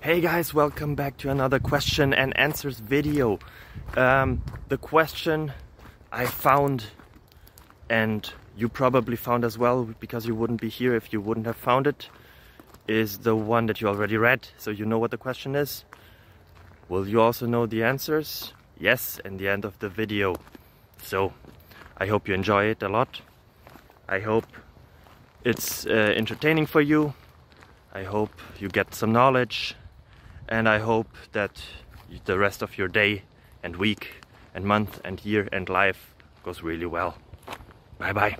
Hey guys, welcome back to another question and answers video. The question I found, and you probably found as well, because you wouldn't be here if you wouldn't have found it, is the one that you already read, so you know what the question is. Will you also know the answers? Yes, in the end of the video. So I hope you enjoy it a lot. I hope it's entertaining for you. I hope you get some knowledge, and I hope that the rest of your day and week and month and year and life goes really well. Bye bye.